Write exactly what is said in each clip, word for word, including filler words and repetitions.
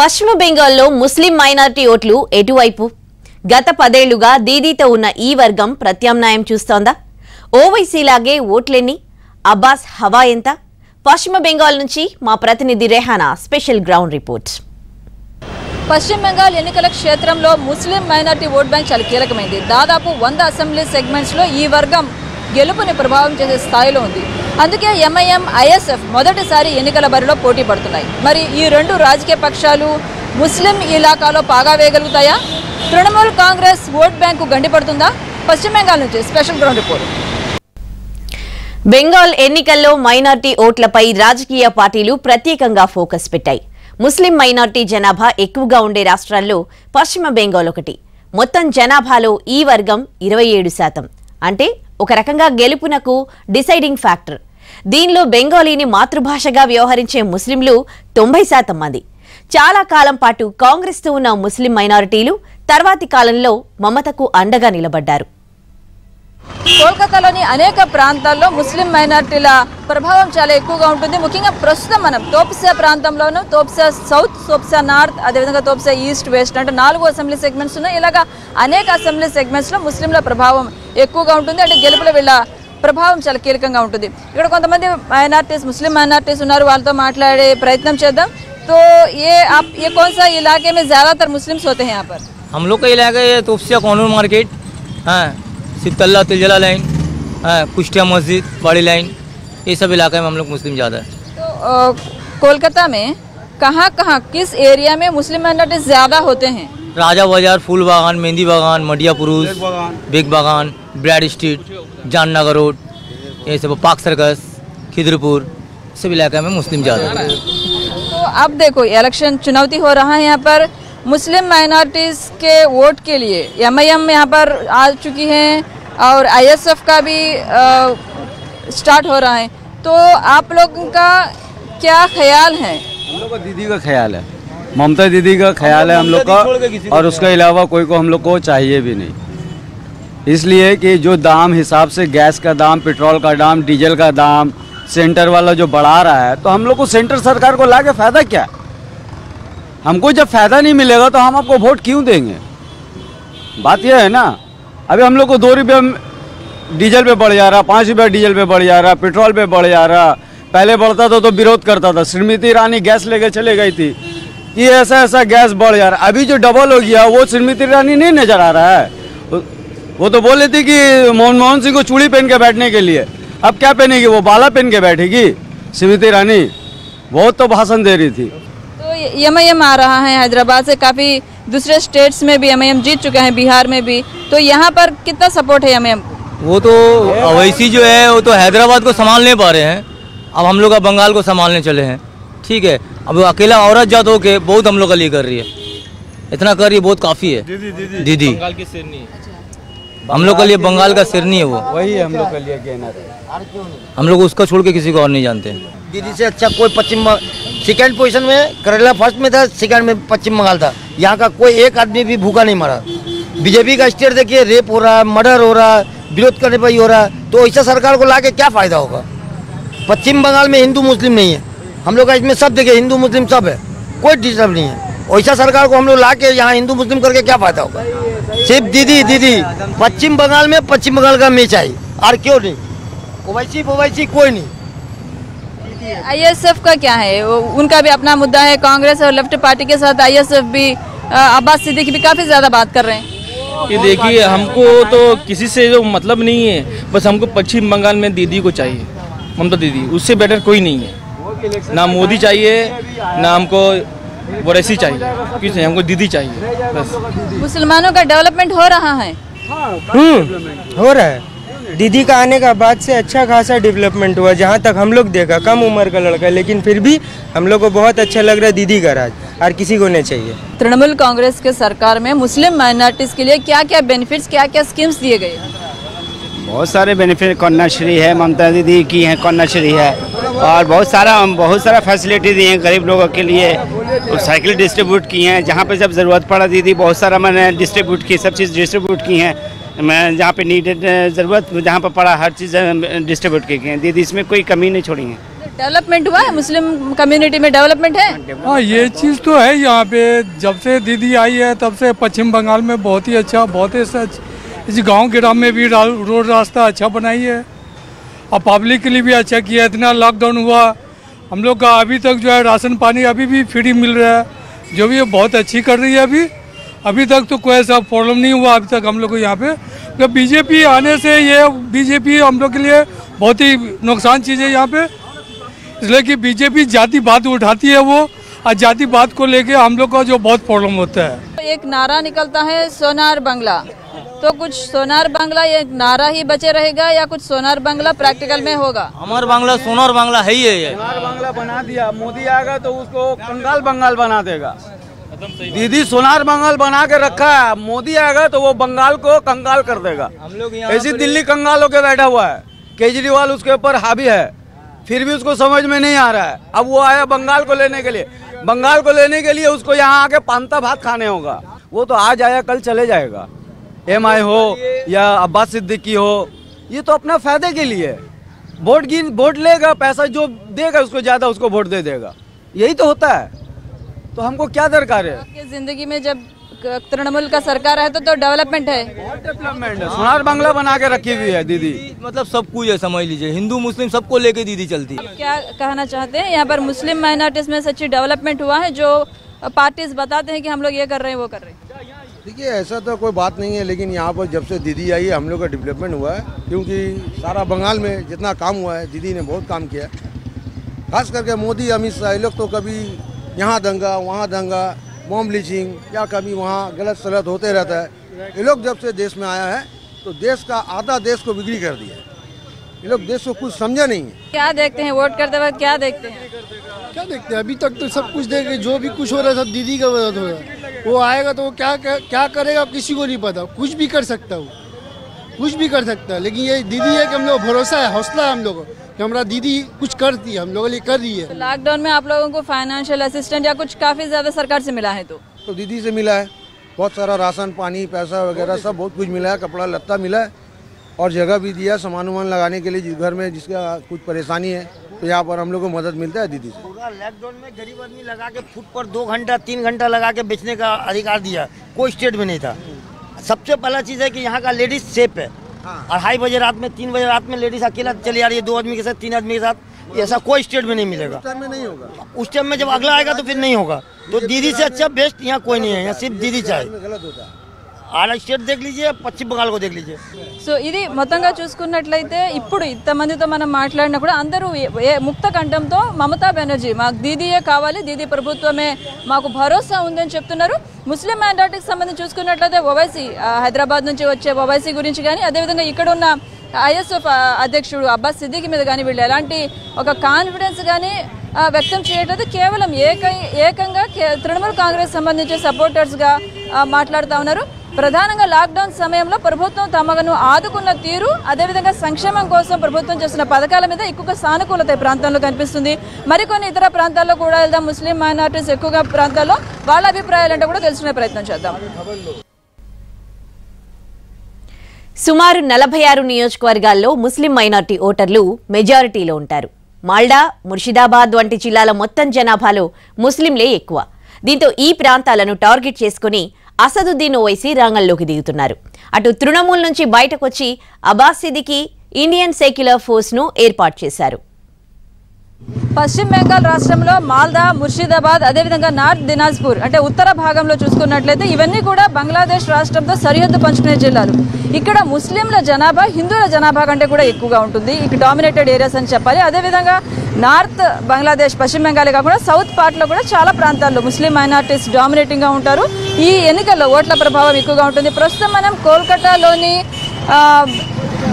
పశ్చిమ బెంగాల్లో ముస్లిం మైనారిటీ ఓట్లు ఎటువైపు? గత పదేళ్లుగా దీదీతో ఉన్న ఈ వర్గం ప్రత్యామ్నాయం చూస్తోందా? ఓవైసీ లాగే ఓట్లెన్ని? అబ్బాస్ హవా ఎంత? పశ్చిమ బెంగాల్ నుంచి మా ప్రతినిధి రెహానా స్పెషల్ గ్రౌండ్ రిపోర్ట్. పశ్చిమ బెంగాల్ ఎన్నికల క్షేత్రంలో ముస్లిం మైనారిటీ ఓట్ బ్యాంక్ చాలా కీలకమైంది. దాదాపు వంద అసెంబ్లీ సెగ్మెంట్స్లో ఈ వర్గం గెలుపుని ప్రభావం చేసే స్థాయిలో ఉంది. అందుకే ఎంఐఎం, ఐఎస్ఎఫ్ మొదటిసారి ఎన్నికల బరిలో పోటీ పడుతున్నాయి. మరి ఈ రెండు రాజకీయ పక్షాలు ముస్లిం ఇలాకాలో పాగా వేయగలుగుతాయా? తృణమూల్ కాంగ్రెస్ ఓట్ బ్యాంకు గండిపడుతుందా? పశ్చిమ బెంగాల్ నుంచి స్పెషల్ గ్రౌండ్ రిపోర్ట్. బెంగాల్ ఎన్నికల్లో మైనార్టీ ఓట్లపై రాజకీయ పార్టీలు ప్రత్యేకంగా ఫోకస్ పెట్టాయి. ముస్లిం మైనార్టీ జనాభా ఎక్కువగా ఉండే రాష్ట్రాల్లో పశ్చిమ బెంగాల్ ఒకటి. మొత్తం జనాభాలో ఈ వర్గం ఇరవై ఏడు శాతం అంటే ఒక రకంగా గెలుపునకు డిసైడింగ్ ఫ్యాక్టర్. దీనిలో బెంగాలీని మాతృభాషగా వ్యవహరించే ముస్లింలు తొంభై శాతం మంది. చాలా కాలం పాటు కాంగ్రెస్తో ఉన్న ముస్లిం మైనారిటీలు తర్వాతి కాలంలో మమతకు అండగా నిలబడ్డారు. కోల్కతాలోని అనేక ప్రాంతాల్లో ముస్లిం మైనారిటీల ప్రభావం చాలా ఎక్కువగా ఉంటుంది. ముఖ్యంగా ప్రస్తుతం మనం తోప్సియా ప్రాంతంలోనూ, తోప్సియా సౌత్, తోప్సియా నార్త్, అదేవిధంగా తోప్సియా ఈస్ట్, వెస్ట్ అంటే నాలుగు అసెంబ్లీ సెగ్మెంట్స్ ఉన్నాయి. ఇలాగా అనేక అసెంబ్లీ సెగ్మెంట్స్లో ముస్లింల ప్రభావం ఎక్కువగా ఉంటుంది. అంటే గెలుపుల వీళ్ళ ప్రభావం చాలా కీలకంగా ఉంటుంది. ఇక్కడ కొంతమంది మైనార్టీస్, ముస్లిం మైనార్టీస్ ఉన్నారు. వాళ్ళతో మాట్లాడే ప్రయత్నం చేద్దాం. తో ఏ ఆప్ ఏ कौन सा इलाके में ज़्यादातर मुस्लिम्स होते हैं? यहाँ पर हम लोग का इलाका ये तोपसिया कॉर्नर मार्केट, हाँ, सितल्ला तिलजला लाइन, हाँ, कुष्टिया मस्जिद बड़ी लाइन, ये सब इलाके में हम लोग मुस्लिम ज़्यादा है. तो कोलकाता में कहाँ कहाँ किस एरिया में मुस्लिम माइनॉरिटीज ज़्यादा होते हैं? राजा बाजार, फूल बागान, मेहंदी बागान, मडिया पुरुष, बेग बागान, ब्रैड स्ट्रीट, जाननगर रोड, ये सब पाक सर्कस, खिदरपुर, सब इलाके में मुस्लिम ज़्यादा है. तो अब देखो इलेक्शन चुनौती हो रहा है. यहाँ पर मुस्लिम माइनॉरिटीज़ के वोट के लिए एम आई एम यहाँ पर आ चुकी हैं और आई एस एफ का भी आ, स्टार्ट हो रहा है. तो आप लोगों का क्या ख्याल है? हम लोग का दीदी का ख्याल है, ममता दीदी का ख्याल है हम लोग का, और उसके अलावा कोई को हम लोग को चाहिए भी नहीं. इसलिए कि जो दाम हिसाब से गैस का दाम, पेट्रोल का दाम, डीजल का दाम सेंटर वाला जो बढ़ा रहा है, तो हम लोग को सेंटर सरकार को लाके फायदा क्या? हमको जब फायदा नहीं मिलेगा तो हम आपको वोट क्यों देंगे? बात यह है ना. अभी हम लोग को दो रुपये डीजल पे बढ़ जा रहा, पाँच रुपये डीजल पे बढ़ जा रहा, पेट्रोल पे बढ़ जा रहा. पहले बढ़ता था तो विरोध करता था. स्मृति ईरानी गैस लेके चले गई थी, ये ऐसा ऐसा गैस बढ़ जा रहा. अभी जो डबल हो गया वो स्मृति ईरानी नहीं नजर आ रहा है. वो तो बोल रही थी कि मनमोहन सिंह को चूड़ी पहन के बैठने के लिए. अब क्या पहनेगी? वो बाला पहन के बैठेगी स्मृति ईरानी? बहुत तो भाषण दे रही थी. तो एम आई एम आ रहा है हैदराबाद से, काफ़ी दूसरे स्टेट्स में भी एम आई एम जीत चुके हैं, बिहार में भी. तो यहाँ पर कितना सपोर्ट है एम आई एम को? वो तो अवैसी जो है वो तो हैदराबाद को संभाल नहीं पा रहे हैं. अब हम लोग अब बंगाल को संभालने चले हैं. ठीक है, अब अकेला औरत जात होके बहुत हम लोग का लिए कर रही है. इतना कर रही है बहुत काफ़ी है. दीदी दीदी दीदी बंगाल की सिरनी है. अच्छा। हम लोग के लिए बंगाल का सिरनी है वो, वही हम लोग के लिए कहना था. हम लोग उसका छोड़ के किसी को और नहीं जानते. दीदी से अच्छा कोई पश्चिम, सेकेंड पोजिशन में केरला फर्स्ट में था, सेकेंड में पश्चिम बंगाल था. यहाँ का कोई एक आदमी भी भूखा नहीं मरा. बीजेपी का स्टेट देखिए, रेप हो रहा, मर्डर हो रहा, विरोध करने पर ही हो रहा. तो ऐसा सरकार को ला के क्या फ़ायदा होगा? पश्चिम बंगाल में हिंदू मुस्लिम नहीं है. हम लोग का इसमें सब देखिए हिंदू मुस्लिम सब है, कोई डिस्टर्ब नहीं है. ऐसा सरकार को हम लोग ला के यहाँ हिंदू मुस्लिम करके क्या फायदा होगा? सिर्फ दीदी दीदी पश्चिम बंगाल में पश्चिम बंगाल का मैच आई और क्यों नहीं? ओवैसी ओवैसी कोई नहीं. आई एस एफ का क्या है? उनका भी अपना मुद्दा है. कांग्रेस और लेफ्ट पार्टी के साथ आई एस एफ भी, अब्बास सिद्दीकी भी काफ़ी ज़्यादा बात कर रहे हैं. ये देखिए हमको तो किसी से जो मतलब नहीं है. बस हमको पश्चिम बंगाल में दीदी को चाहिए, ममता दीदी. उससे बेटर कोई नहीं है. ना मोदी चाहिए, ना हमको वैसी चाहिए, किसी हमको दीदी चाहिए बस. मुसलमानों का डेवलपमेंट हो रहा है. हम्म, हो रहा है. दीदी का आने का बाद से अच्छा खासा डेवलपमेंट हुआ जहाँ तक हम लोग देखा. कम उम्र का लड़का, लेकिन फिर भी हम लोग को बहुत अच्छा लग रहा है दीदी का राज, और किसी को नहीं चाहिए. तृणमूल कांग्रेस के सरकार में मुस्लिम माइनॉरिटीज के लिए क्या क्या बेनिफिट, क्या क्या स्कीम्स दिए गए? बहुत सारे बेनिफिट, कन्याश्री है, ममता दीदी की है कन्याश्री है, और बहुत सारा बहुत सारा फैसिलिटी दी हैं गरीब लोगों के लिए. तो साइकिल डिस्ट्रीब्यूट की हैं जहाँ पे जब ज़रूरत पड़ा दीदी. बहुत सारा मैंने डिस्ट्रीब्यूट की, सब चीज़ डिस्ट्रीब्यूट की हैं. मैं जहाँ पे नीडेड ज़रूरत जहाँ पर पड़ा हर चीज़ डिस्ट्रीब्यूट की हैं दीदी. इसमें कोई कमी नहीं छोड़ी है. डेवलपमेंट हुआ है मुस्लिम कम्युनिटी में, डेवलपमेंट है। हाँ, ये चीज़ तो है। यहाँ पे जब से दीदी आई है तब से पश्चिम बंगाल में बहुत ही अच्छा, बहुत ही सच, इस गांव ग्राम में भी रोड रास्ता अच्छा बनाई है और पब्लिक के लिए भी अच्छा किया। इतना लॉकडाउन हुआ, हम लोग का अभी तक जो है राशन पानी अभी भी फ्री मिल रहा है, जो भी बहुत अच्छी कर रही है। अभी अभी तक तो कोई ऐसा प्रॉब्लम नहीं हुआ अभी तक हम लोग को यहाँ पे। जब बीजेपी आने से ये बीजेपी हम लोग के लिए बहुत ही नुकसान चीज़ है यहाँ पे, इसलिए कि बीजेपी जातिवाद उठाती है वो, और जातिवाद को लेके हम लोग का जो बहुत प्रॉब्लम होता है। एक नारा निकलता है सोनार बांग्ला, तो कुछ सोनार बांग्ला ये नारा ही बचे रहेगा या कुछ सोनार बांग्ला प्रैक्टिकल में होगा? हमारा बांग्ला सोनार बांग्ला है ही है। सोनार बांग्ला बना दिया, मोदी आएगा तो उसको कंगाल बंगाल बना देगा। दीदी सोनार बंगाल बना के रखा है, मोदी आएगा तो वो बंगाल को कंगाल कर देगा। हम लोग ऐसी दिल्ली कंगाल होकर बैठा हुआ है, केजरीवाल उसके ऊपर हावी है, फिर भी उसको समझ में नहीं आ रहा है। अब वो आया बंगाल को लेने के लिए, बंगाल को लेने के लिए उसको यहाँ आके पांता भात खाने होगा। वो तो आज आया कल चले जाएगा। एम आई हो या अब्बास सिद्दीकी हो, ये तो अपना फायदे के लिए वोट गिन वोट लेगा, पैसा जो देगा उसको ज्यादा उसको वोट दे देगा। यही तो होता है, तो हमको क्या दरकार है जिंदगी में। जब तृणमूल का सरकार है तो तो डेवलपमेंट है, बहुत डेवलपमेंट है। सोनार बांग्ला बना के रखी हुई है दीदी, मतलब सब कुछ है, समझ लीजिए। हिंदू मुस्लिम सबको लेके दीदी चलती है। क्या कहना चाहते हैं यहाँ पर मुस्लिम माइनॉरिटीज में सच्ची डेवलपमेंट हुआ है, जो पार्टीज बताते हैं कि हम लोग ये कर रहे हैं वो कर रहे हैं? देखिए ऐसा तो कोई बात नहीं है, लेकिन यहाँ पर जब से दीदी आई है हम लोग का डेवलपमेंट हुआ है, क्योंकि सारा बंगाल में जितना काम हुआ है दीदी ने बहुत काम किया है। खास करके मोदी अमित शाह लोग तो कभी यहाँ दंगा वहाँ दंगा, बॉम्ब ब्लीचिंग या कभी वहाँ गलत सलत होते रहता है। ये लोग जब से देश में आया है तो देश का आधा देश को बिगड़ी कर दिया है। ये लोग देश को कुछ समझा नहीं है। क्या देखते हैं वोट करते वक्त, क्या देखते हैं? क्या देखते हैं अभी तक तो सब कुछ देख रहे, जो भी कुछ हो रहा है सब दीदी का वजह हो रहा है। वो आएगा तो वो क्या क्या करेगा किसी को नहीं पता, कुछ भी कर सकता वो, कुछ भी कर सकता है। लेकिन ये दीदी है कि हम लोग भरोसा है, हौसला है हम लोगों को, हमारा दीदी कुछ करती है, हम लोगों के लिए कर रही है। लॉकडाउन में आप लोगों को फाइनेंशियल असिस्टेंट या कुछ काफी ज्यादा सरकार से मिला है? तो तो दीदी से मिला है, बहुत सारा राशन पानी पैसा वगैरह सब बहुत कुछ मिला है, कपड़ा लत्ता मिला है और जगह भी दिया सामान वामान लगाने के लिए। जिस घर में जिसका कुछ परेशानी है तो यहाँ पर हम लोग को मदद मिलता है दीदी से। पूरा लॉकडाउन में गरीब आदमी लगा के फुट पर दो घंटा तीन घंटा लगा के बेचने का अधिकार दिया, कोई स्टेट में नहीं था। सबसे पहला चीज है की यहाँ का लेडीज सेफ है। अढ़ाई बजे रात में तीन बजे रात में लेडीज अकेला चली आ रही है, दो आदमी के साथ तीन आदमी के साथ, ऐसा कोई स्टेट में नहीं मिलेगा। उस टाइम में नहीं होगा, उस टाइम में जब अगला आएगा तो फिर नहीं होगा। तो दीदी से अच्छा बेस्ट यहाँ कोई नहीं है, यहाँ सिर्फ दीदी चाहिए। आर स्टेट देख लीजिए, पश्चिम बंगाल को देख लीजिए। सो इधी మొత్తంగా చూసుకున్నట్లయితే ఇప్పుడు ఇంతమందితో మనం మాట్లాడినా కూడా అందరూ ముక్త కంఠంతో మమతా బెనర్జీ మాకు దీదీయే కావాలి, దీదీ ప్రభుత్వమే మాకు భరోసా ఉందని చెప్తున్నారు। ముస్లిం మైనారిటీకి సంబంధించి చూసుకున్నట్లయితే ఓవైసీ, హైదరాబాద్ నుంచి వచ్చే ఓవైసీ గురించి కానీ అదేవిధంగా ఇక్కడ ఉన్న ఐఎస్ఎఫ్ అధ్యక్షుడు అబ్బాస్ సిద్దికి మీద కానీ వీళ్ళు ఎలాంటి ఒక కాన్ఫిడెన్స్ కానీ వ్యక్తం చేయట్లేదు। కేవలం ఏక ఏకంగా తృణమూల్ కాంగ్రెస్ సంబంధించి సపోర్టర్స్గా మాట్లాడుతూ ఉన్నారు। ప్రధానంగా లాక్డౌన్ సమయంలో ప్రభుత్వం తమను ఆదుకున్న తీరు, అదేవిధంగా సంక్షేమం కోసం ప్రభుత్వం చేసిన పథకాల మీద ఎక్కువగా సానుకూలత ప్రాంతంలో కనిపిస్తుంది। మరికొన్ని ఇతర ప్రాంతాల్లో కూడా వెళ్దాం, ముస్లిం మైనారిటీస్ ఎక్కువగా ప్రాంతాల్లో వాళ్ళ అభిప్రాయాలంటే కూడా తెలుసుకునే ప్రయత్నం చేద్దాం। సుమారు నలభై ఆరు నియోజకవర్గాల్లో ముస్లిం మైనారిటీ ఓటర్లు మెజారిటీలో ఉంటారు। మాల్డా, ముర్షిదాబాద్ వంటి జిల్లాల మొత్తం జనాభాలో ముస్లింలే ఎక్కువ। దీంతో ఈ ప్రాంతాలను టార్గెట్ చేసుకుని అసదుద్దీన్ ఓవైసీ రంగంలోకి దిగుతున్నారు। అటు తృణమూల్ నుంచి బయటకు వచ్చి Abbas Siddiqui Indian secular force ను ఏర్పాటు చేశారు। పశ్చిమ బెంగాల్ రాష్ట్రంలో మాల్దా, ముర్షిదాబాద్, అదేవిధంగా నార్త్ దినాజ్పూర్ అంటే ఉత్తర భాగంలో చూసుకున్నట్లయితే ఇవన్నీ కూడా బంగ్లాదేశ్ రాష్ట్రంతో సరిహద్దు పంచుకునే జిల్లాలు। ఇక్కడ ముస్లింల జనాభా హిందువుల జనాభా కంటే కూడా ఎక్కువగా ఉంటుంది, ఇక్కడ డామినేటెడ్ ఏరియాస్ అని చెప్పాలి। అదేవిధంగా నార్త్ బంగ్లాదేశ్ పశ్చిమ బెంగాలే కాకుండా సౌత్ పార్ట్లో కూడా చాలా ప్రాంతాల్లో ముస్లిం మైనారిటీస్ డామినేటింగ్గా ఉంటారు। ఈ ఎన్నికల్లో ఓట్ల ప్రభావం ఎక్కువగా ఉంటుంది। ప్రస్తుతం మనం కోల్కతాలోని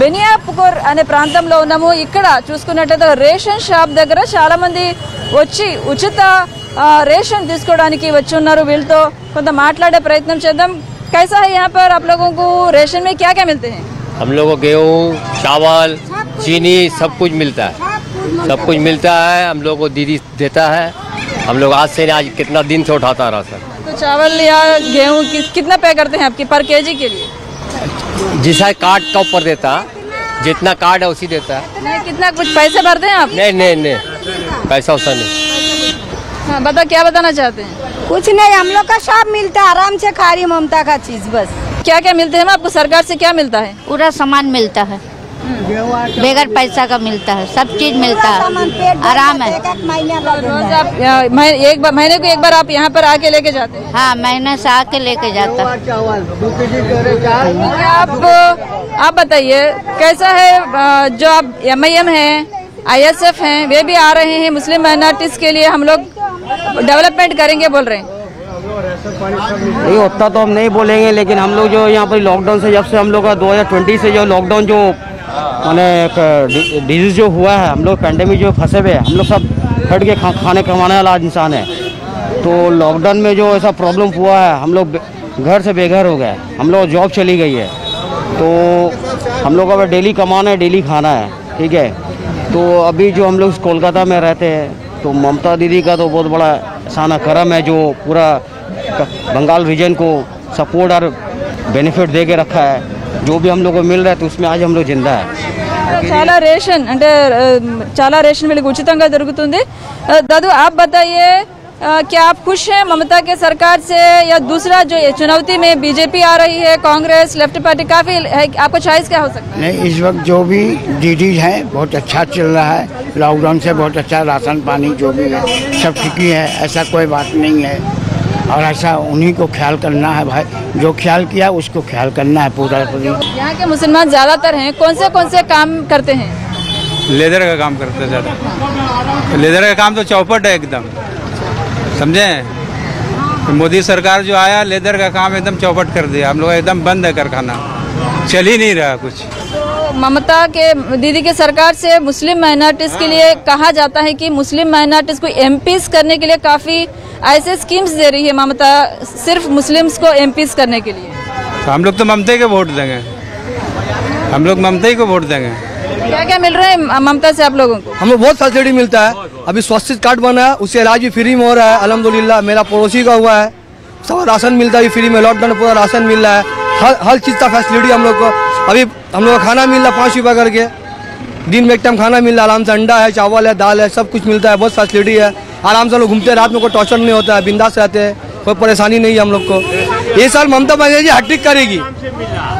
బెనియాపూర్ అనే ప్రాంతంలో ఉన్నాము। ఇక్కడ చూసుకున్నట్లయితే రేషన్ షాప్ దగ్గర చాలామంది వచ్చి ఉచిత రేషన్ తీసుకోవడానికి వచ్చి ఉన్నారు। వీళ్ళతో కొంత మాట్లాడే ప్రయత్నం చేద్దాం। కైసా హై యహాన్ పర్ ఆప్ లోగోం కో రేషన్ మే క్యా క్యా మిల్తే హై? హమ్ లోగో గేహూం, చావల్, చీనీ సబ్ కుచ్ మిల్తా హై, सब कुछ मिलता है। हम लोग को दीदी देता है। हम लोग आज से आज कितना दिन से उठाता रहा सर। तो चावल या गेहूँ कि, कितना पे करते हैं आपकी पर केजी के लिए? जिसा कार्ड का ऊपर देता, जितना कार्ड है उसी देता है। कितना कुछ पैसे भरते हैं आप? नहीं नहीं नहीं, पैसा वैसा नहीं। हाँ बता, क्या बताना चाहते हैं? कुछ नहीं, हम लोग का सब मिलता है, आराम से खा रही ममता का चीज। बस क्या क्या मिलते हैं आपको सरकार से? क्या मिलता है? पूरा सामान मिलता है, बेगर पैसा का मिलता है, सब चीज मिलता है, आराम है। रोज आप एक बार, महीने को एक बार आप यहाँ पर आके लेके जाते हैं? हाँ, महीने से आके लेके जाता है। आप आप बताइए कैसा है जो आप एम आई एम है, आई एस एफ है, वे भी आ रहे हैं मुस्लिम माइनॉरिटीज के लिए हम लोग डेवलपमेंट करेंगे बोल रहे हैं। नहीं होता तो हम नहीं बोलेंगे, लेकिन हम लोग जो यहाँ पर लॉकडाउन से, जब से हम लोग का दो हज़ार बीस से जो लॉकडाउन जो मैंने डिजीज जो हुआ है, हम लोग पैंडेमिक जो फंसे हुए हैं, हम लोग सब हट के खा, खाने कमाने वाला इंसान है, तो लॉकडाउन में जो ऐसा प्रॉब्लम हुआ है, हम लोग घर से बेघर हो गए, हम लोग जॉब चली गई है, तो हम लोग अब डेली कमाना है, डेली खाना है, ठीक है। तो अभी जो हम लोग कोलकाता में रहते हैं, तो ममता दीदी का तो बहुत बड़ा एहसान करम है जो पूरा बंगाल रीजन को सपोर्ट और बेनिफिट दे के रखा है। जो भी हम लोग को मिल रहा है, तो उसमें आज हम लोग जिंदा है। चाला रेशन अंटे चाला रेशन वील उचितंगा जरुगुतुंदी। दादू आप बताइए, क्या आप खुश हैं ममता के सरकार से? या दूसरा जो चुनौती में बीजेपी आ रही है, कांग्रेस, लेफ्ट पार्टी काफी है, आपको चॉइस क्या हो सकता है? नहीं, इस वक्त जो भी डीडीज है बहुत अच्छा चल रहा है, लॉकडाउन से बहुत अच्छा राशन पानी जो भी है सब ठीक ही है, ऐसा कोई बात नहीं है। और ऐसा उन्हीं को ख्याल करना है भाई, जो ख्याल किया उसको ख्याल करना है पूरा पूरी। यहाँ के मुसलमान ज़्यादातर हैं, कौन से कौन से काम करते हैं? लेदर का काम करते हैं ज़्यादा, लेदर का काम तो चौपट है एकदम, समझे? तो मोदी सरकार जो आया, लेदर का काम एकदम चौपट कर दिया, हम लोग एकदम बंद है कारखाना, चल ही नहीं रहा कुछ। ममता के दीदी के सरकार से मुस्लिम माइनॉरिटीज़ के लिए कहा जाता है कि मुस्लिम माइनॉरिटीज़ को एम पीज़ करने के लिए काफ़ी ऐसे स्कीम्स दे रही है ममता, सिर्फ मुस्लिम्स को एम पीज़ करने के लिए। तो हम लोग तो ममता को वोट देंगे, हम लोग ममता ही को वोट देंगे। क्या क्या मिल रहा है ममता से आप लोगों को? हमें बहुत सब्सिडी मिलता है, अभी स्वास्थ्य कार्ड बना है, उससे इलाज भी फ्री में हो रहा है अल्हम्दुलिल्लाह। मेरा पड़ोसी का हुआ है, सब राशन मिलता है फ्री में, लॉकडाउन पूरा राशन मिल रहा है, हर हर चीज़ का फैसिलिटी हम लोग को। अभी हम लोग का खाना मिल रहा है पाँच रुपये करके, दिन में एक टाइम खाना मिल रहा है, आराम से अंडा है, चावल है, दाल है, सब कुछ मिलता है, बहुत फैसिलिटी है, आराम से लोग घूमते हैं, रात में कोई टॉर्चर नहीं होता है, बिंदास रहते हैं, कोई परेशानी नहीं है हम लोग को। ये साल ममता बनर्जी हैट्रिक करेगी,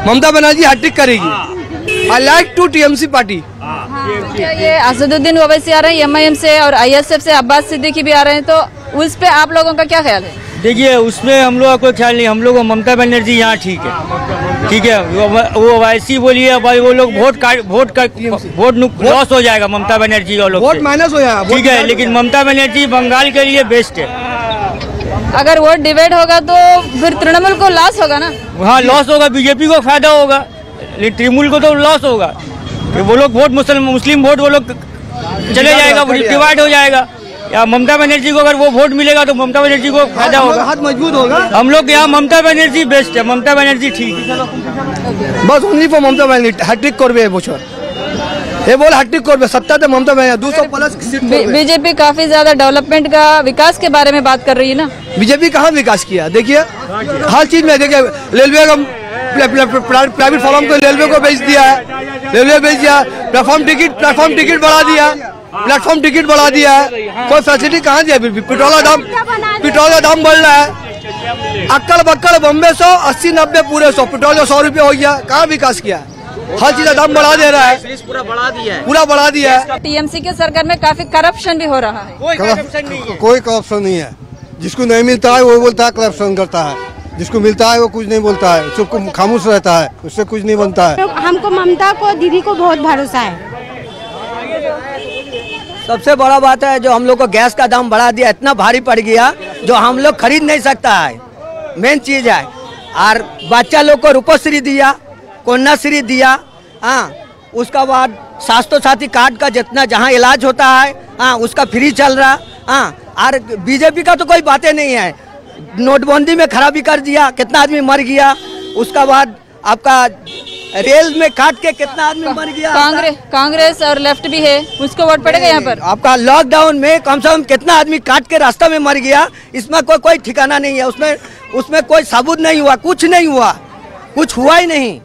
ममता बनर्जी हैट्रिक करेगी। I like to T M C party. ये असदुद्दीन ओवैसी आ रहे हैं एम आई एम से और आई एस एफ से, अब्बास सिद्दीकी भी आ रहे हैं, तो उस पर आप लोगों का क्या ख्याल है? देखिए, उसमें हम लोग का कोई ख्याल नहीं, हम लोग ममता बनर्जी यहाँ ठीक है, ठीक है। वो ओवैसी बोलिए भाई, वो लोग वोट वोट का वोट लॉस हो जाएगा ममता बनर्जी और लोग, वोट माइनस हो जाएगा, ठीक है। लेकिन ममता बनर्जी बंगाल के लिए बेस्ट है। अगर वोट डिवाइड होगा तो फिर तृणमूल को लॉस होगा ना? हाँ, लॉस होगा, बीजेपी को फायदा होगा, लेकिन तृणमूल को तो लॉस होगा। वो लोग वोट मुसलमान मुस्लिम वोट वो लोग चले जाएगा, डिवाइड हो जाएगा। या ममता बनर्जी को अगर वो वोट मिलेगा तो ममता बनर्जी को फायदा होगा, हाथ मजबूत होगा। हम लोग यहाँ ममता बनर्जी बेस्ट है, ममता बनर्जी ठीक है। बस उन्हीं पर ममता बनर्जी हैट्रिक कर ये बोल हैट्रिक कर सत्ता तो ममता बनर्जी दो सौ प्लस। बीजेपी काफी ज्यादा डेवलपमेंट का, विकास के बारे में बात कर रही है ना? बीजेपी कहाँ विकास किया? देखिए हर चीज में, देखिए रेलवे का प्राइवेट फॉर्म को रेलवे को बेच दिया है, रेलवे बेच दिया, प्लेटफॉर्म टिकट प्लेटफॉर्म टिकट बढ़ा दिया, प्लेटफॉर्म टिकट बढ़ा दिया है, कोई फैसिलिटी कहाँ दिया? पेट्रोल का दाम पेट्रोल का दाम बढ़ रहा है, अक्कड़ बक्कड़ बम्बे सौ अस्सी नब्बे पूरे सौ, पेट्रोल का सौ रुपये हो गया, कहाँ विकास किया? हर चीज का दाम बढ़ा दे रहा है, पूरा बढ़ा दिया है, पूरा बढ़ा दिया है। टी एम सी के सरकार में काफी करप्शन भी हो रहा है। कोई करप्शन नहीं है, जिसको नहीं मिलता है वो बोलता है करप्शन करता है, जिसको मिलता है वो कुछ नहीं बोलता है, सबको खामोश रहता है, उससे कुछ नहीं बनता है। हमको ममता को दीदी को बहुत भरोसा है। सबसे बड़ा बात है जो हम लोग को गैस का दाम बढ़ा दिया, इतना भारी पड़ गया जो हम लोग खरीद नहीं सकता है, मेन चीज है। और बच्चा लोग को रूपश्री दिया, कन्याश्री दिया, हाँ, उसका बाद स्वास्थ्य साथी कार्ड का जितना जहाँ इलाज होता है, हाँ, उसका फ्री चल रहा, हाँ। और बीजेपी का तो कोई बातें नहीं है, नोटबंदी में खराबी कर दिया, कितना आदमी मर गया, उसका बाद आपका रेल में काट के कितना आदमी मर गया। कांग्रेस कांग्रेस और लेफ्ट भी है, उसको वोट पड़ेगा यहाँ पर? आपका लॉकडाउन में कम से कम कितना आदमी काट के रास्ता में मर गया, इसमें कोई कोई ठिकाना नहीं है, उसमें उसमें कोई सबूत नहीं हुआ, कुछ नहीं हुआ, कुछ हुआ ही नहीं।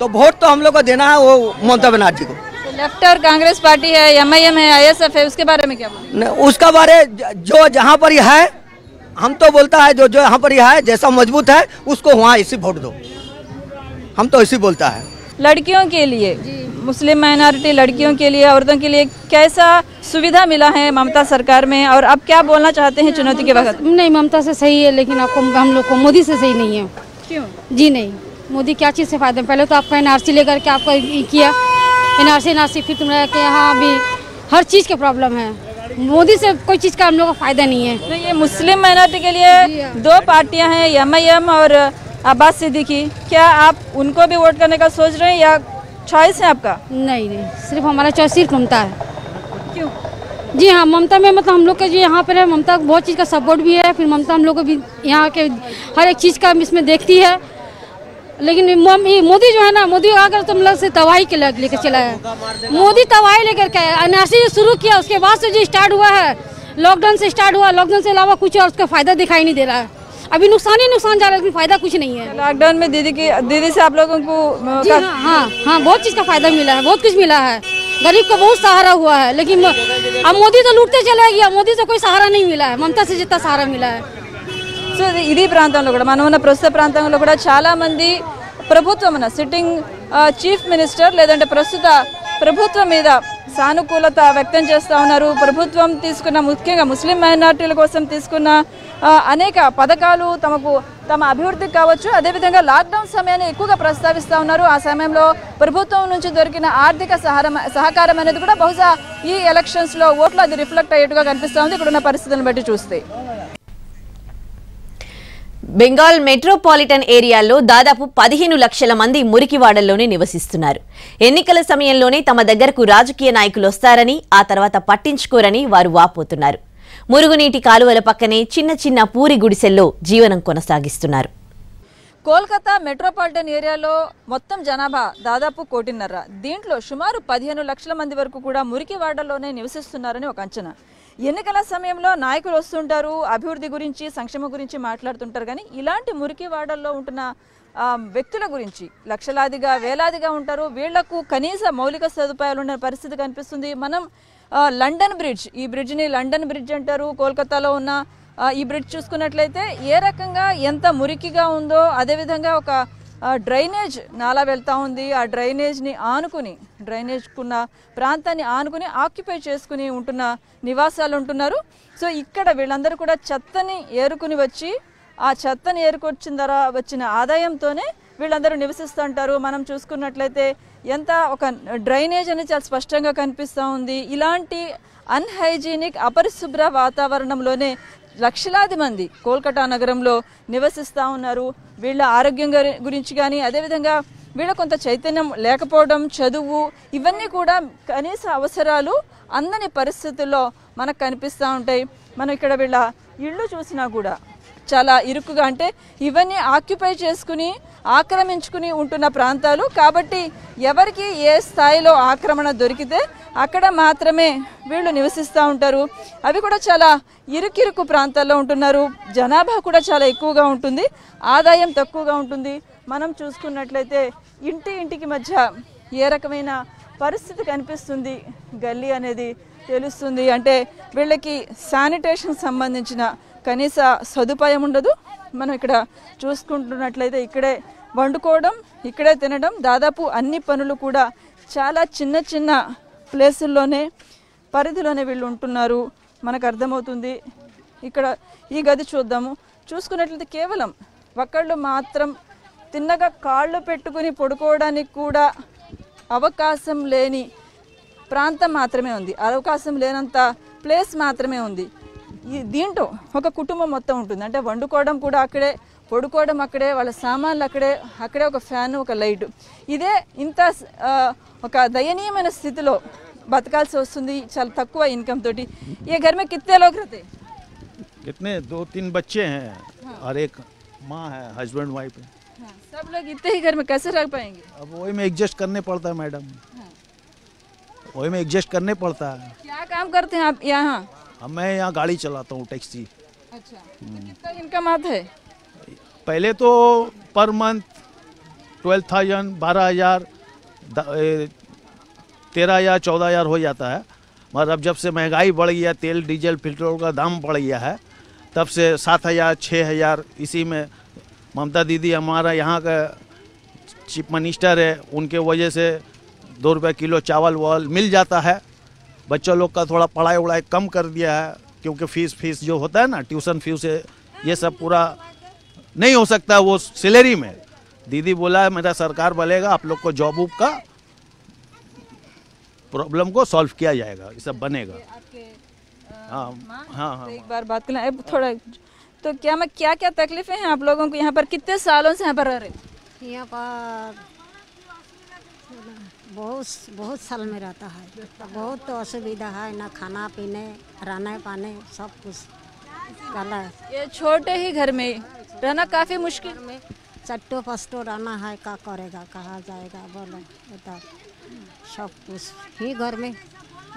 तो वोट तो हम लोग को देना है वो ममता बनर्जी को। लेफ्ट और कांग्रेस पार्टी है, एम आई एम है, आई एस एफ है, उसके बारे में क्या बोलेंगे? उसका बारे जो जहाँ पर है, हम तो बोलता है जो जो यहाँ पर है जैसा मजबूत है उसको वहाँ इसी वोट दो, हम तो इसी बोलता है। लड़कियों के लिए, मुस्लिम माइनॉरिटी लड़कियों के लिए, औरतों के लिए कैसा सुविधा मिला है ममता सरकार में, और आप क्या बोलना चाहते हैं चुनौती के वक्त? नहीं, ममता से सही है, लेकिन आपको हम लोग को मोदी से सही नहीं है। क्यों? जी नहीं, मोदी क्या चीज़ से फायदा? पहले तो आपका एन आर सी लेकर के आपका किया N R C N R C, फिर तुम्हारे यहाँ भी हर चीज़ की प्रॉब्लम है। मोदी से कोई चीज़ का हम लोग को फायदा नहीं है। तो ये मुस्लिम माइनॉरिटी के लिए दो पार्टियाँ हैं, एम आई एम और अब्बास सिद्दीकी, क्या आप उनको भी वोट करने का सोच रहे हैं या चॉइस है आपका? नहीं नहीं, सिर्फ हमारा चॉइस सिर्फ ममता है। क्यों? जी हाँ, ममता में मतलब हम लोग के जो यहाँ पर है, ममता बहुत चीज़ का सपोर्ट भी है, फिर ममता हम लोग को भी यहाँ के हर एक चीज़ का इसमें देखती है। लेकिन मोदी जो है ना, मोदी आकर तुम लोग से तबाही के लग लेकर चला है। मोदी तबाही लेकर के एन आर सी जो शुरू किया उसके बाद से जो स्टार्ट हुआ है, लॉकडाउन से स्टार्ट हुआ, लॉकडाउन से अलावा कुछ और उसका फायदा दिखाई नहीं दे रहा है। अभी नुकसान ही नुकसान जा रहा है, लेकिन फायदा कुछ नहीं है। लॉकडाउन में दीदी की दीदी से आप लोगों को जी हाँ, हाँ हाँ बहुत चीज़ का फायदा मिला है, बहुत कुछ मिला है, गरीब को बहुत सहारा हुआ है। लेकिन अब मोदी तो लूटते चला गया, मोदी से कोई सहारा नहीं मिला है, ममता से जितना सहारा मिला है। सो इधी प्रांतों मन प्रस्तुत प्रांतों चाला मंदी ప్రభుత్వమన సిట్టింగ్ చీఫ్ మినిస్టర్ లేదంటే ప్రస్తుత ప్రభుత్వం మీద సానుకూలత వ్యక్తం చేస్తూ ఉన్నారు. ప్రభుత్వం తీసుకున్న ముఖ్యంగా ముస్లిం మైనారిటీల కోసం తీసుకున్న అనేక పథకాలు తమకు తమ అభివృద్ధి కావచ్చు, అదేవిధంగా లాక్డౌన్ సమయాన్ని ఎక్కువగా ప్రస్తావిస్తూ ఉన్నారు. ఆ సమయంలో ప్రభుత్వం నుంచి దొరికిన ఆర్థిక సహకారం అనేది కూడా బహుశా ఈ ఎలక్షన్స్లో ఓట్లు అది రిఫ్లెక్ట్ అయ్యేట్టుగా కనిపిస్తూ ఉంది ఇక్కడున్న పరిస్థితులను బట్టి చూస్తే. బెంగాల్ మెట్రోపాలిటన్ ఏరియాలో దాదాపు పదిహేను లక్షల మంది మురికివాడల్లోనే నివసిస్తున్నారు. ఎన్నికల సమయంలోనే తమ దగ్గరకు రాజకీయ నాయకులు వస్తారని ఆ తర్వాత పట్టించుకోరని వారు వాపోతున్నారు. మురుగునీటి కాలువల పక్కనే చిన్న చిన్న పూరి గుడిసెల్లో జీవనం కొనసాగిస్తున్నారు. కోల్కతా మెట్రోపాలిటన్ ఏరియాలో మొత్తం జనాభా దాదాపు కోటిన్నర. దీంట్లో సుమారు పదిహేను లక్షల మంది వరకు కూడా మురికివాడల్లోనే నివసిస్తున్నారని ఒక అంచనా. ఎన్నికల సమయంలో నాయకులు వస్తుంటారు, అభివృద్ధి గురించి సంక్షేమం గురించి మాట్లాడుతుంటారు. కానీ ఇలాంటి మురికి వాడల్లో ఉంటున్న వ్యక్తుల గురించి లక్షలాదిగా వేలాదిగా ఉంటారు. వీళ్లకు కనీస మౌలిక సదుపాయాలు ఉన్న పరిస్థితి కనిపిస్తుంది. మనం లండన్ బ్రిడ్జ్, ఈ బ్రిడ్జ్ని లండన్ బ్రిడ్జ్ అంటారు. కోల్కతాలో ఉన్న ఈ బ్రిడ్జ్ చూసుకున్నట్లయితే ఏ రకంగా ఎంత మురికిగా ఉందో, అదేవిధంగా ఒక డ్రైనేజ్ నాలా వెళ్తూ ఉంది. ఆ డ్రైనేజ్ని ఆనుకుని డ్రైనేజ్కున్న ప్రాంతాన్ని ఆనుకుని ఆక్యుపై చేసుకుని ఉంటున్న నివాసాలు ఉంటున్నారు. సో ఇక్కడ వీళ్ళందరూ కూడా చెత్తని ఏరుకుని వచ్చి ఆ చెత్తని ఏరుకొచ్చిన ద్వారా వచ్చిన ఆదాయంతోనే వీళ్ళందరూ నివసిస్తూ ఉంటారు. మనం చూసుకున్నట్లయితే ఎంత ఒక డ్రైనేజ్ అనేది చాలా స్పష్టంగా కనిపిస్తూ ఉంది. ఇలాంటి అన్హైజీనిక్ అపరిశుభ్ర వాతావరణంలోనే లక్షలాది మంది కోల్కతా నగరంలో నివసిస్తూ ఉన్నారు. వీళ్ళ ఆరోగ్యం గురించి కానీ అదేవిధంగా వీళ్ళ కొంత చైతన్యం లేకపోవడం, చదువు, ఇవన్నీ కూడా కనీస అవసరాలు అందని పరిస్థితుల్లో మనకు కనిపిస్తూ ఉంటాయి. మనం ఇక్కడ వీళ్ళ ఇళ్ళు చూసినా కూడా చాలా ఇరుకుగా, అంటే ఇవన్నీ ఆక్యుపై చేసుకుని ఆక్రమించుకుని ఉంటున్న ప్రాంతాలు కాబట్టి ఎవరికి ఏ స్థాయిలో ఆక్రమణ దొరికితే అక్కడ మాత్రమే వీళ్ళు నివసిస్తూ ఉంటారు. అవి కూడా చాలా ఇరుకిరుకు ప్రాంతాల్లో ఉంటున్నారు. జనాభా కూడా చాలా ఎక్కువగా ఉంటుంది, ఆదాయం తక్కువగా ఉంటుంది. మనం చూసుకున్నట్లయితే ఇంటి ఇంటికి మధ్య ఏ రకమైన పరిస్థితి కనిపిస్తుంది, గల్లీ అనేది తెలుస్తుంది. అంటే వీళ్ళకి శానిటేషన్ సంబంధించిన కనీస సదుపాయం ఉండదు. మనం ఇక్కడ చూసుకుంటున్నట్లయితే ఇక్కడే వండుకోవడం, ఇక్కడే తినడం, దాదాపు అన్ని పనులు కూడా చాలా చిన్న చిన్న ప్లేసుల్లోనే పరిధిలోనే వీళ్ళు ఉంటున్నారు. మనకు అర్థమవుతుంది. ఇక్కడ ఈ గది చూద్దాము. చూసుకున్నట్లయితే కేవలం ఒక్కళ్ళు మాత్రం తిన్నగా కాళ్ళు పెట్టుకుని పడుకోవడానికి కూడా అవకాశం లేని ప్రాంతం మాత్రమే ఉంది, అవకాశం లేనంత ప్లేస్ మాత్రమే ఉంది. ఈ దీంట్లో ఒక కుటుంబం మొత్తం ఉంటుంది. అంటే వండుకోవడం కూడా అక్కడే, పడుకోవడం అక్కడే, వాళ్ళ సామాన్లు అక్కడే, అక్కడే ఒక ఫ్యాన్, ఒక లైటు. ఇదే ఇంత ఒక దయనీయమైన స్థితిలో బతకాల్సి వస్తుంది చాలా తక్కువ ఇన్కమ్ తోటి. ఏ घर में कितने लोग रहते? कितने दो तीन बच्चे हैं और एक माँ है, हस्बैंड वाइफ है। सब लोग इतने ही घर में कैसे रह पाएंगे? अब वही में एडजस्ट करने पड़ता है मैडम, वही में एडजस्ट करने पड़ता है। क्या काम करते हैं आप यहाँ? मैं यहाँ गाड़ी चलाता हूँ, टैक्सी। अच्छा, तो कितना इनकम आता है? पहले तो पर मंथ ट्वेल्व थाउजेंड, बारह हजार, तेरह या चौदह हजार हो जाता है, मगर अब जब से महंगाई बढ़ गया, तेल डीजल पेट्रोल का दाम बढ़ गया है, तब से सात हज़ार छः हज़ार इसी में। ममता दीदी हमारा यहाँ का चीफ मिनिस्टर है, उनके वजह से दो रुपये किलो चावल वाल मिल जाता है। बच्चों लोग का थोड़ा पढ़ाई उड़ाई कम कर दिया है, क्योंकि फीस फीस जो होता है ना, ट्यूशन फीस ये सब पूरा नहीं हो सकता वो सैलरी में। दीदी बोला है मेरा सरकार बनेगा, आप लोग को जॉब उप का प्रॉब्लम को सॉल्व किया जाएगा, ये सब बनेगा। हाँ हाँ हाँ। एक बार बात करें थोड़ा, तो क्या मैं क्या क्या तकलीफें हैं आप लोगों को यहाँ पर? कितने सालों से यहाँ पर रह रहे हैं? यहाँ पर बहुत बहुत साल में रहता है, बहुत असुविधा है, ना खाना पीने रहने पाने सब कुछ गला है। ये छोटे ही घर में रहना काफ़ी मुश्किल में, चट्टो पस्टो रहना है, क्या करेगा कहाँ जाएगा बोलो, बता सब कुछ ही घर में।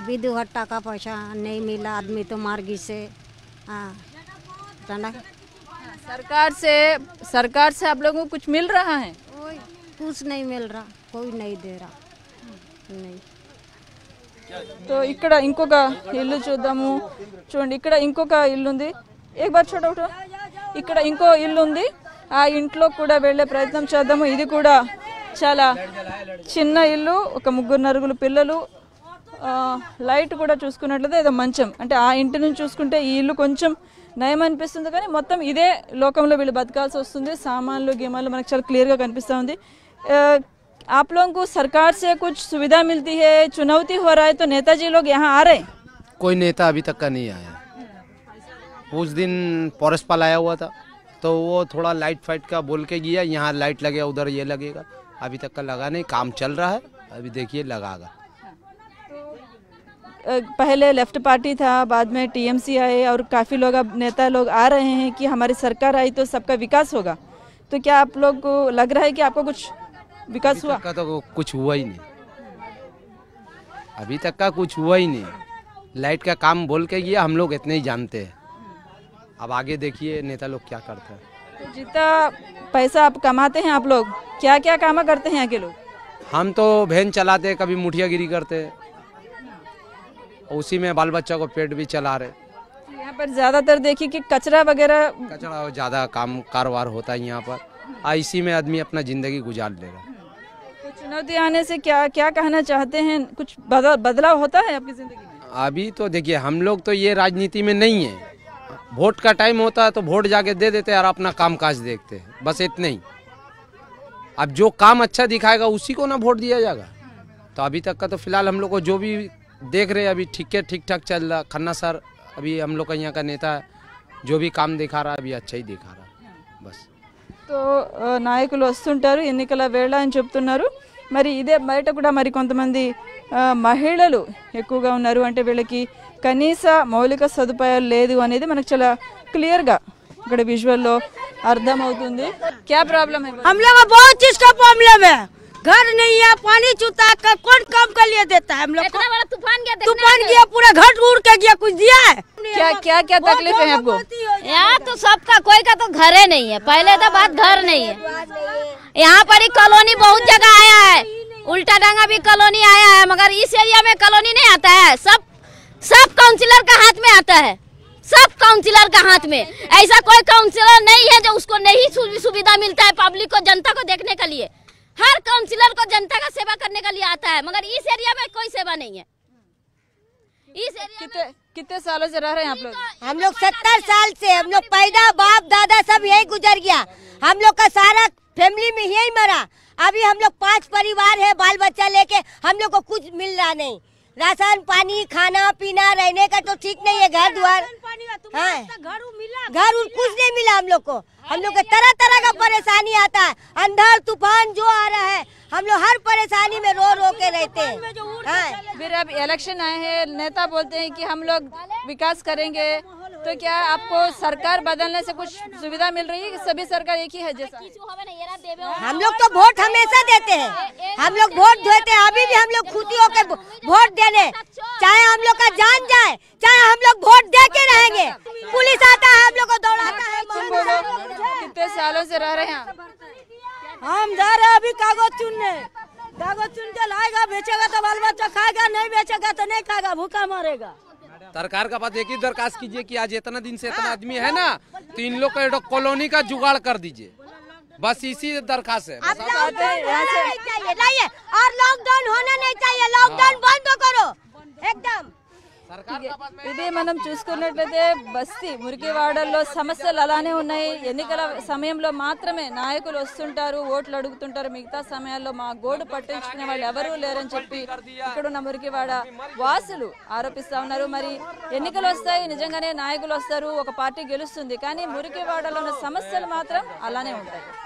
विधु हट्टा का पैसा नहीं मिला, आदमी तो मार्गी से। हाँ सरकार से सरकार से आप लोगों को कुछ मिल रहा है? कुछ नहीं मिल रहा, कोई नहीं दे रहा नहीं। तो इकड़ इंकोक इल्लु चूद्दामु चूडंडी, इकड़ इंकोक इल्लु उंदी, एक बार चूड उठो, इकड़ इंको इल्लु उंदी, आ इंट्लो कूडा वेल्ले प्रयत्नं चेद्दामु। इदी कूडा चाला चिन्न इल्लु, ओक मुग्गुरु नरुगुलु पिल्ललु, లైట్ కూడా చూసుకున్నట్లయితే ఏదో మంచం, అంటే ఆ ఇంటి నుంచి చూసుకుంటే ఈ ఇల్లు కొంచెం నయం అనిపిస్తుంది, కానీ మొత్తం ఇదే లోకంలో వీళ్ళు బతకాల్సి వస్తుంది। సామాన్లు గేమాలు మనకు చాలా క్లియర్గా కనిపిస్తూ ఉంది। आप लोगों को सरकार से कुछ सुविधा मिलती है, चुनौती हो रहा है, तो नेताजी लोग यहाँ आ रहे हैं? कोई नेता अभी तक का नहीं आया। उस दिन पौरसपाल आया हुआ था, तो वो थोड़ा लाइट फाइट का बोल के गया, यहाँ लाइट लगेगा उधर ये लगेगा, अभी तक का लगा नहीं। काम चल रहा है, अभी देखिए लगागा। पहले लेफ्ट पार्टी था, बाद में टीएमसी आए, और काफ़ी लोग अब नेता लोग आ रहे हैं कि हमारी सरकार आई तो सबका विकास होगा। तो क्या आप लोग को लग रहा है कि आपको कुछ विकास हुआ? का तो कुछ हुआ ही नहीं, अभी तक का कुछ हुआ ही नहीं। लाइट का काम बोल के गया, हम लोग इतने ही जानते हैं। अब आगे देखिए नेता लोग क्या करते हैं। तो जितना पैसा आप कमाते हैं, आप लोग क्या क्या काम करते हैं यहाँ के लोग? हम तो बहन चलाते, कभी मुठियागिरी करते, उसी में बाल बच्चा को पेट भी चला रहे। यहाँ पर ज्यादातर देखिए कि कचरा वगैरह कचरा ज्यादा काम कारोबार होता है यहाँ पर, इसी में आदमी अपना जिंदगी गुजार ले रहा है। चुनौती आने से क्या क्या कहना चाहते हैं? कुछ बदलाव होता है आपकी जिंदगी में? अभी तो देखिए हम लोग तो ये राजनीति में नहीं है, वोट का टाइम होता है तो वोट जाके दे देते हैं और अपना काम काज देखते हैं, बस इतने ही। अब जो काम अच्छा दिखाएगा उसी को ना वोट दिया जाएगा। तो अभी तक का तो फिलहाल हम लोग को जो भी देख रहे अभी ठीक है, ठीक ठाक चल रहा। खन्ना सर अभी हम लोग का यहाँ का नेता है, जो भी काम दिखा रहा है अभी अच्छा ही दिखा रहा है बस। तो నాయకులు వస్తుంటారు ఎన్నికల వేళ అని చెప్తున్నారు। మరి ఇదే బయట కూడా మరి కొంతమంది మహిళలు ఎక్కువగా ఉన్నారు, అంటే వీళ్ళకి కనీస మౌలిక సదుపాయాలు లేదు అనేది మనకు చాలా క్లియర్ గా ఇక్కడ విజువల్ లో అర్థం అవుతుంది। क्या प्रॉब्लम है? हम लोग बहुत चीज का प्रॉब्लम है, घर नहीं है, पानी चुता का कौन काम कर लिए देता है हम लोग को? तूफान गया, तूफान गया, पूरा घर उड़ के गया, कुछ दिया है? क्या क्या क्या तकलीफ है आपको? यहाँ तो सबका, कोई का तो घर नहीं है, पहले तो बात घर नहीं है। यहाँ पर ही कॉलोनी बहुत जगह आया है, उल्टा डांगा भी कॉलोनी आया है, मगर इस एरिया में कॉलोनी नहीं आता है। सब सब काउंसिलर का हाथ में आता है, सब काउंसिलर का हाथ में। ऐसा कोई काउंसिलर नहीं है जो उसको नहीं सुविधा मिलता है पब्लिक को, जनता को देखने के लिए। हर काउंसिलर को जनता का सेवा करने के लिए आता है, मगर इस एरिया में कोई सेवा नहीं है। इस एरिया में कितने सालों से रह रहे हैं आप लोग? हम लोग सत्तर साल से, हम लोग पैदा बाप दादा सब यही गुजर गया, हम लोग का सारा फैमिली में यही मरा। अभी हम लोग पांच परिवार है बाल बच्चा लेके, हम लोग को कुछ मिल रहा नहीं। राशन पानी खाना पीना रहने का तो ठीक नहीं है, घर द्वार हाँ घर घर कुछ नहीं मिला हम लोग को। हम लोग को तरह तरह का परेशानी आता है, अंधड़ तूफान जो आ रहा है, हम लोग हर परेशानी में रो रो के रहते हैं। फिर अब इलेक्शन आए हैं, नेता बोलते हैं कि हम लोग विकास करेंगे, तो क्या आपको सरकार बदलने से कुछ सुविधा मिल रही है? सभी सरकार एक ही है जैसा? हम लोग तो वोट हमेशा देते हैं, हम लोग वोट देते हैं, अभी भी हम लोग खुशी होकर वोट देने, चाहे हम लोग का जान जाए, चाहे हम लोग वोट देके रहेंगे। पुलिस आता है हम लोग को दौड़ाता है। कितने सालों से रह रहे हैं हम? जा रहे अभी कागज चुनने, कागज चुन के लाएगा, बेचेगा तो बाल बच्चा खाएगा, नहीं बेचेगा तो नहीं खाएगा, भूखा मरेगा। सरकार का पास एक ही दरखास्त कीजिए कि आज इतना दिन से इतना आदमी है ना, तो इन लोग का कॉलोनी का जुगाड़ कर दीजिए, बस इसी दरखास्त है। और लॉकडाउन होना नहीं चाहिए, लॉकडाउन बंद करो एकदम। ఇది మనం చూసుకున్నట్లయితే బస్తీ మురికివాడల్లో సమస్యలు అలానే ఉన్నాయి. ఎన్నికల సమయంలో మాత్రమే నాయకులు వస్తుంటారు, ఓట్లు అడుగుతుంటారు, మిగతా సమయాల్లో మా గోడు పట్టించుకునే వాళ్ళు ఎవరూ లేరని చెప్పి ఇక్కడున్న మురికివాడ వాసులు ఆరోపిస్తూ ఉన్నారు. మరి ఎన్నికలు వస్తాయి, నిజంగానే నాయకులు వస్తారు, ఒక పార్టీ గెలుస్తుంది, కానీ మురికివాడలో ఉన్న సమస్యలు మాత్రం అలానే ఉంటాయి.